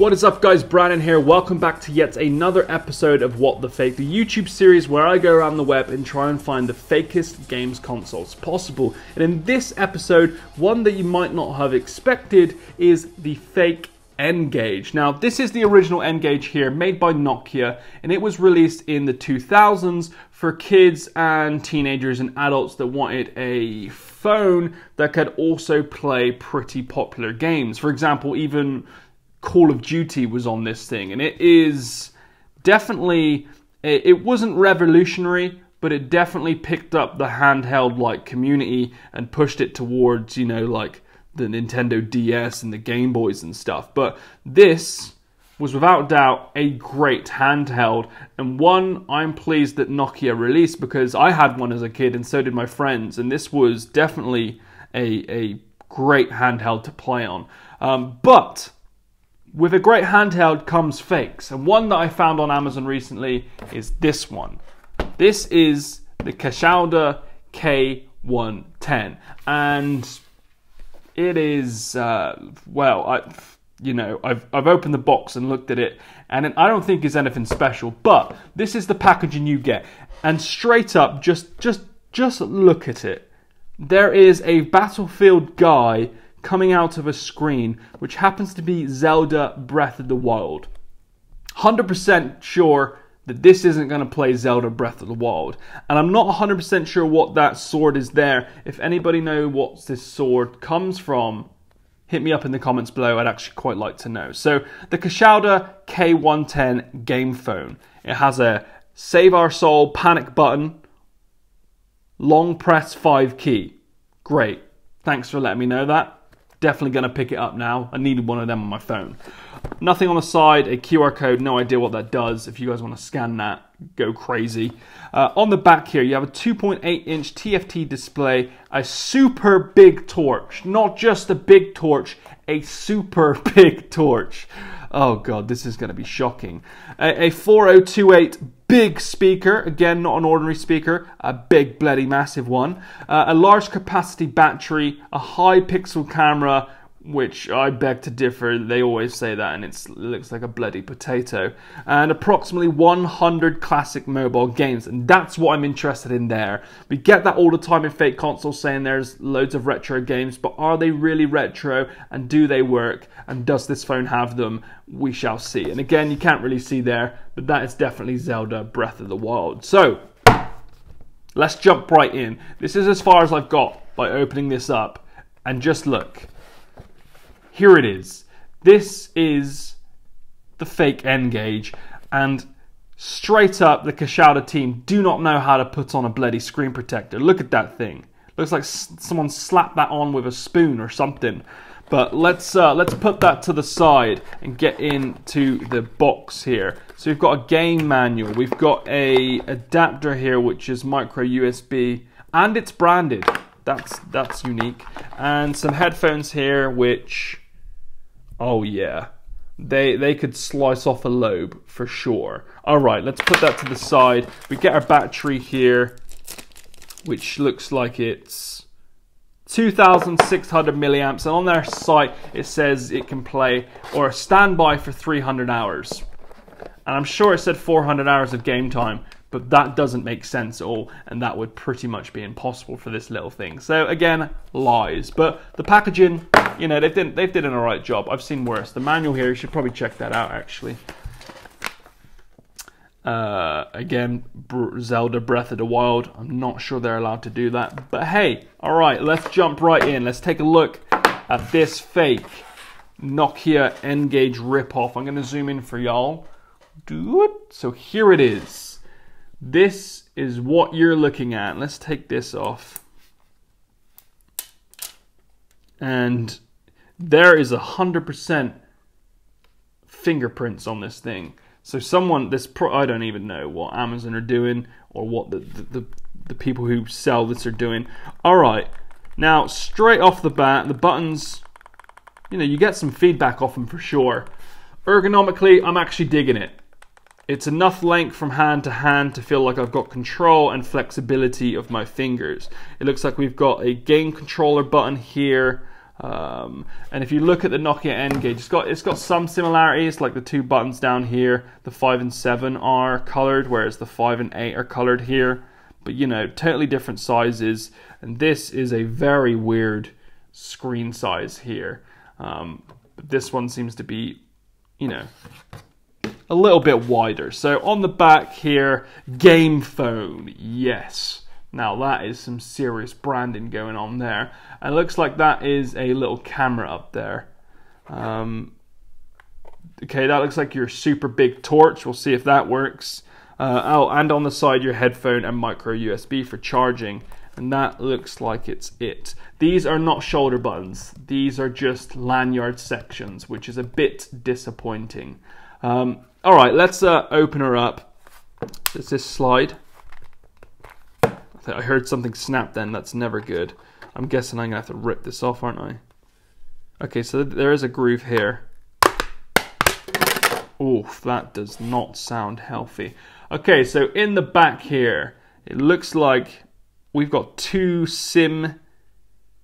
What is up, guys? Brandon here. Welcome back to yet another episode of What the Fake, the YouTube series where I go around the web and try and find the fakest games consoles possible. And in this episode, one that you might not have expected is the fake N-Gage. Now, this is the original N-Gage here, made by Nokia, and it was released in the 2000s for kids and teenagers and adults that wanted a phone that could also play pretty popular games. For example, even Call of Duty was on this thing, and it is definitely, it wasn't revolutionary, but it definitely picked up the handheld like community and pushed it towards, you know, like the Nintendo DS and the Game Boys and stuff. But this was without doubt a great handheld, and one I'm pleased that Nokia released, because I had one as a kid and so did my friends, and this was definitely a great handheld to play on. But with a great handheld comes fakes, and one that I found on Amazon recently is this one. This is the Kashouda K110, and it is, well, I've opened the box and looked at it, and I don't think it's anything special, but this is the packaging you get. And straight up, just look at it. There is a Battlefield guy coming out of a screen, which happens to be Zelda Breath of the Wild. 100% sure that this isn't going to play Zelda Breath of the Wild. And I'm not 100% sure what that sword is there. If anybody knows what this sword comes from, hit me up in the comments below. I'd actually quite like to know. So, the Kashouda K110 game phone. It has a save our soul panic button, long press 5 key. Great. Thanks for letting me know that. Definitely going to pick it up now. I needed one of them on my phone. Nothing on the side, a QR code, no idea what that does. If you guys want to scan that, go crazy. On the back here, you have a 2.8-inch TFT display, a super big torch. Not just a big torch, a super big torch. Oh God, this is going to be shocking. A 4028 big speaker, again, not an ordinary speaker, a big bloody massive one. A large capacity battery, a high pixel camera, which I beg to differ, they always say that and it looks like a bloody potato. And approximately 100 classic mobile games, and that's what I'm interested in there. We get that all the time in fake consoles, saying there's loads of retro games, but are they really retro and do they work? And does this phone have them? We shall see. And again, you can't really see there, but that is definitely Zelda Breath of the Wild. So, let's jump right in. This is as far as I've got by opening this up, and just look. Here it is. This is the fake N-Gage, and straight up, the Kashouda team do not know how to put on a bloody screen protector. Look at that thing. Looks like someone slapped that on with a spoon or something. But let's put that to the side and get into the box here. So we've got a game manual. We've got a adapter here, which is micro USB, and it's branded. That's unique. And some headphones here, which, oh yeah, they could slice off a lobe for sure. All right, let's put that to the side. We get our battery here, which looks like it's 2,600 milliamps. And on their site, it says it can play or standby for 300 hours. And I'm sure it said 400 hours of game time, but that doesn't make sense at all, and that would pretty much be impossible for this little thing. So again, lies. But the packaging, you know, they've done an alright job. I've seen worse. The manual here, you should probably check that out actually. Again, Zelda Breath of the Wild. I'm not sure they're allowed to do that. But hey, alright, let's jump right in. Let's take a look at this fake Nokia N-Gage ripoff. I'm gonna zoom in for y'all. Do it. So here it is. This is what you're looking at. Let's take this off. And there is 100% fingerprints on this thing. So someone, I don't even know what Amazon are doing or what the people who sell this are doing. All right, now straight off the bat, the buttons, you know, you get some feedback off them for sure. Ergonomically, I'm actually digging it. It's enough length from hand to feel like I've got control and flexibility of my fingers. It looks like we've got a game controller button here, And if you look at the Nokia N-Gage, it's got some similarities, like the two buttons down here, the 5 and 7 are colored, whereas the 5 and 8 are colored here. But you know, totally different sizes, and this is a very weird screen size here. But this one seems to be, you know, a little bit wider. So on the back here, game phone, yes. Now that is some serious branding going on there. And it looks like that is a little camera up there. Okay, that looks like your super big torch. We'll see if that works. Oh, and on the side, your headphone and micro USB for charging. And that looks like it's it. These are not shoulder buttons. These are just lanyard sections, which is a bit disappointing. All right, let's open her up. Does this slide? I heard something snap then, that's never good. I'm guessing I'm gonna have to rip this off, aren't I? Okay, so there is a groove here. Oof, that does not sound healthy. Okay, so in the back here, it looks like we've got two SIM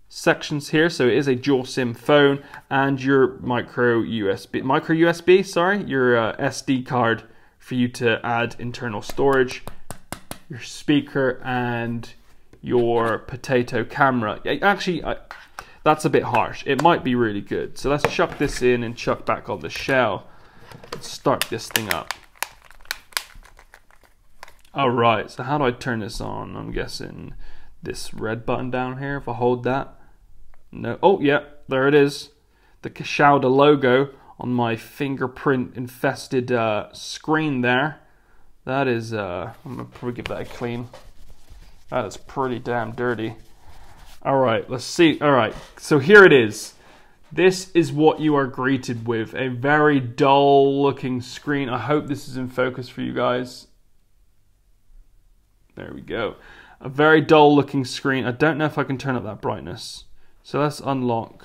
sections here. So it is a dual SIM phone and your micro USB, sorry, your SD card for you to add internal storage, your speaker and your potato camera. Actually, that's a bit harsh. It might be really good. So let's chuck this in and chuck back on the shell. Let's start this thing up. All right, so how do I turn this on? I'm guessing this red button down here, if I hold that. No, oh yeah, there it is. The Kashouda logo on my fingerprint infested screen there. That is, I'm gonna probably give that a clean. That is pretty damn dirty. All right, let's see. All right, so here it is. This is what you are greeted with, a very dull looking screen. I hope this is in focus for you guys. There we go. A very dull looking screen. I don't know if I can turn up that brightness. So let's unlock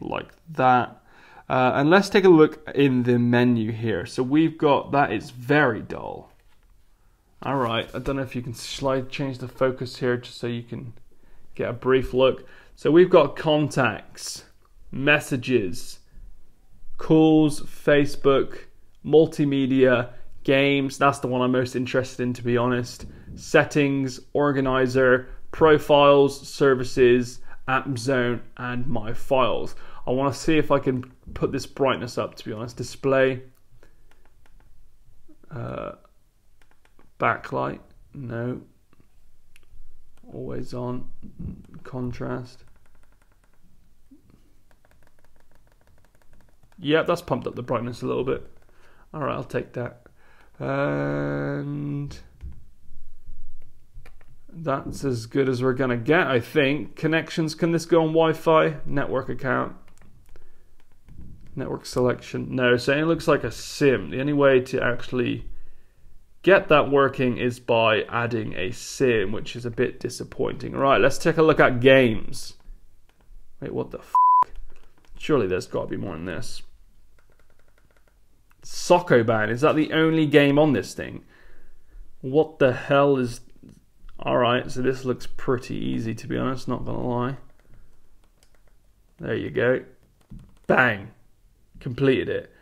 like that. And let's take a look in the menu here. So we've got, that is very dull. All right, I don't know if you can change the focus here just so you can get a brief look. So we've got contacts, messages, calls, Facebook, multimedia, games. That's the one I'm most interested in, to be honest. Settings, organizer, profiles, services, app zone, and my files. I want to see if I can put this brightness up, to be honest. Display, backlight, no, always on, contrast. Yep, that's pumped up the brightness a little bit. All right, I'll take that. And that's as good as we're gonna get, I think. Connections, can this go on Wi-Fi? Network account, network selection, no. So it looks like a SIM. The only way to actually get that working is by adding a SIM, which is a bit disappointing. Right, let's take a look at games. Wait, what the f? Surely there's got to be more than this. Sokoban, is that the only game on this thing? What the hell is... Alright, so this looks pretty easy, to be honest, not gonna lie. There you go. Bang! Completed it.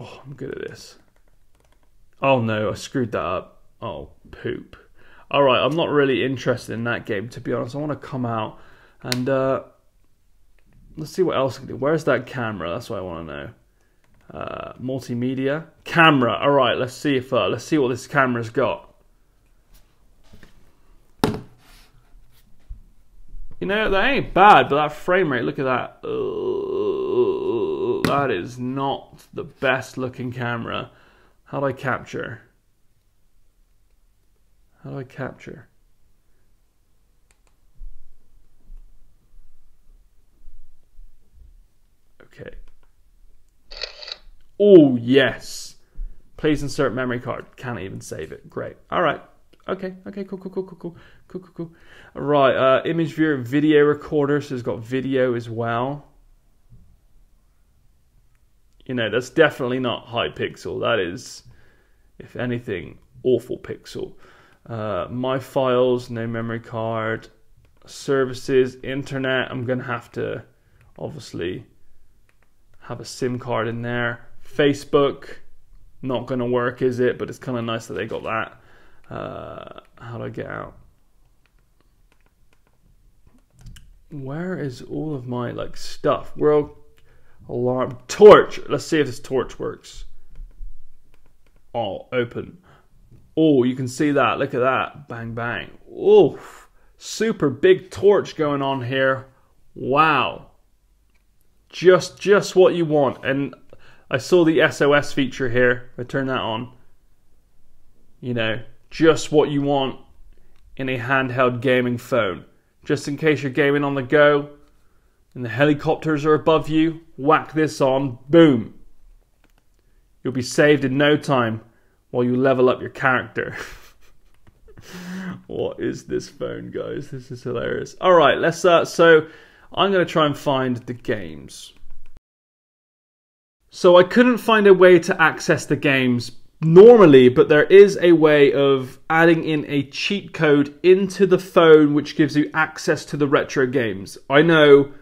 Oh, I'm good at this. Oh no, I screwed that up. Oh, poop. Alright, I'm not really interested in that game, to be honest. I want to come out and let's see what else I can do. Where's that camera? That's what I want to know. Multimedia, camera. All right, let's see if let's see what this camera's got. You know, that ain't bad, but that frame rate, look at that. That is not the best looking camera. How do I capture? How do I capture? Okay. Oh, yes. Please insert memory card. Can't even save it. Great. All right. Okay. Okay. Cool. Cool. Cool. Cool. Cool. Cool. Cool. Cool. All right. Image viewer, video recorder. So it's got video as well. You know, that's definitely not high pixel. That is, if anything, awful pixel. my files, no memory card, services, internet. I'm gonna have to obviously have a SIM card in there. Facebook, not gonna work, is it? But it's kind of nice that they got that. How do I get out? Where is all of my like stuff? World alarm, torch. Let's see if this torch works. Oh, open. Oh, you can see that. Look at that. Bang, bang. Oh, super big torch going on here. Wow. Just what you want. And I saw the SOS feature here. I turn that on. You know, just what you want in a handheld gaming phone. Just in case you're gaming on the go and the helicopters are above you, whack this on, boom. You'll be saved in no time while you level up your character. What is this phone, guys? This is hilarious. All right, let's so I'm gonna try and find the games. So I couldn't find a way to access the games normally, but there is a way of adding in a cheat code into the phone which gives you access to the retro games. I know,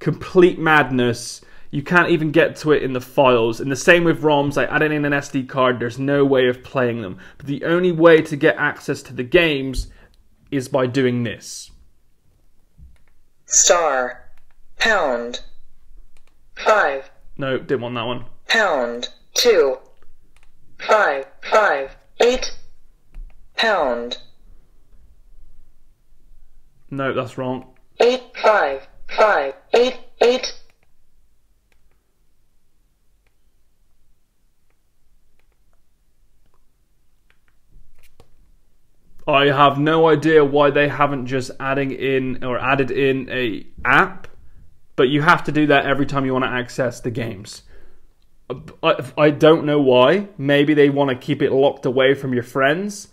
complete madness. You can't even get to it in the files. And the same with ROMs, I added in an SD card, there's no way of playing them. But the only way to get access to the games is by doing this. Star. Pound. 5. No, didn't want that one. Pound. 2. 5 5 8 pound. No, that's wrong. 8 5 5 8 8. I have no idea why they haven't just added in a app, but you have to do that every time you want to access the games. I don't know why. Maybe they want to keep it locked away from your friends.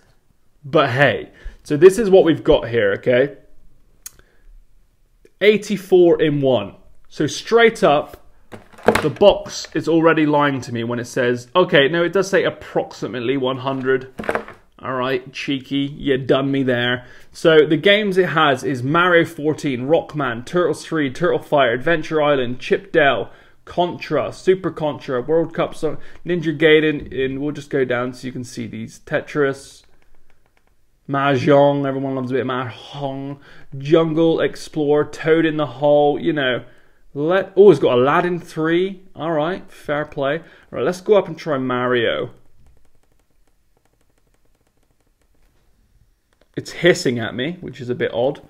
But hey. So this is what we've got here, okay? 84 in one. So straight up, the box is already lying to me when it says... Okay, no, it does say approximately 100. Alright, cheeky. You done me there. So the games it has is Mario 14, Rockman, Turtles 3, Turtle Fire, Adventure Island, Chip Dale... Contra, Super Contra, World Cup, so Ninja Gaiden, and we'll just go down so you can see these. Tetris, Mahjong, everyone loves a bit of Mahjong, Jungle Explore, Toad in the Hole, you know. Oh, it's got Aladdin 3, alright, fair play. Alright, let's go up and try Mario. It's hissing at me, which is a bit odd.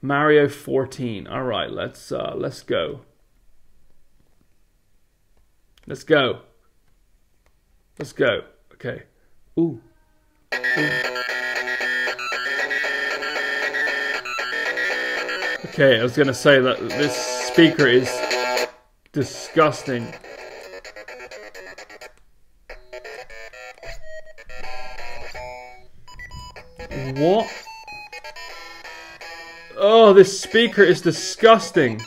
Mario 14, alright, let's go. Let's go. Let's go. Okay. Ooh. Ooh. Okay, I was gonna say that this speaker is disgusting. What? Oh, this speaker is disgusting.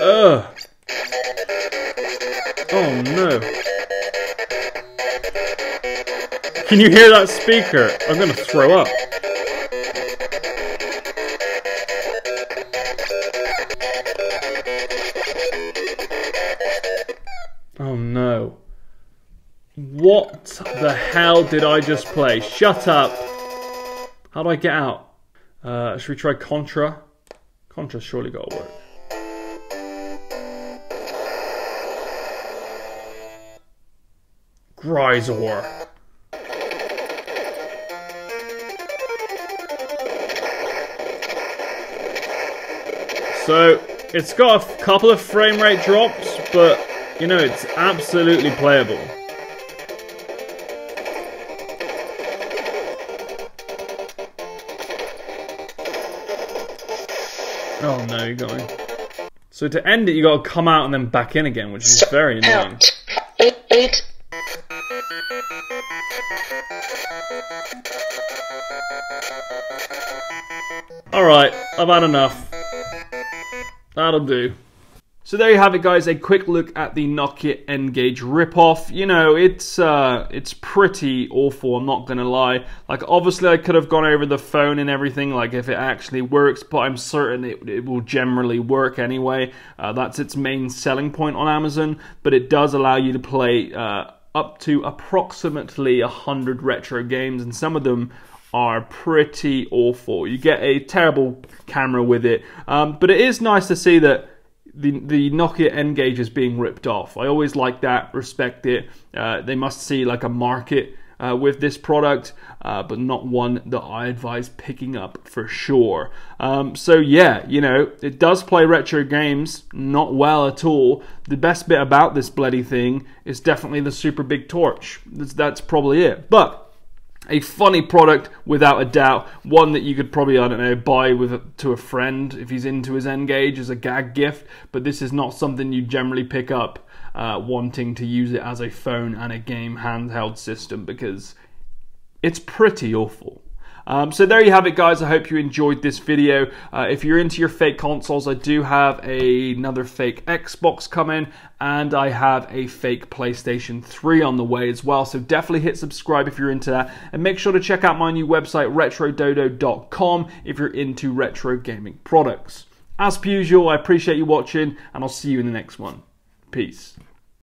Ugh. Oh no. Can you hear that speaker? I'm gonna throw up. Oh no. What the hell did I just play? Shut up. How do I get out? Should we try Contra? Contra's surely gotta work. Grisor. So it's got a couple of frame rate drops, but you know, it's absolutely playable. Oh no, you got me. So to end it, you gotta come out and then back in again, which is very annoying. Alright, I've had enough. That'll do. So there you have it, guys, a quick look at the Nokia N-Gage ripoff. You know, it's pretty awful, I'm not gonna lie. Like, obviously I could have gone over the phone and everything, like if it actually works, but I'm certain it will generally work anyway. That's its main selling point on Amazon, but it does allow you to play up to approximately 100 retro games, and some of them are pretty awful. You get a terrible camera with it, but it is nice to see that the Nokia N-Gage is being ripped off. I always like that, respect it. They must see like a market with this product, but not one that I advise picking up for sure. So yeah, you know, it does play retro games, not well at all. The best bit about this bloody thing is definitely the super big torch. That's probably it. But a funny product, without a doubt. One that you could probably, I don't know, buy to a friend if he's into his N-Gage as a gag gift. But this is not something you generally pick up wanting to use it as a phone and a game handheld system, because it's pretty awful. So there you have it, guys. I hope you enjoyed this video. If you're into your fake consoles, I do have another fake Xbox coming, and I have a fake PlayStation 3 on the way as well. So definitely hit subscribe if you're into that, and make sure to check out my new website, retrododo.com, if you're into retro gaming products. As per usual, I appreciate you watching, and I'll see you in the next one. Peace.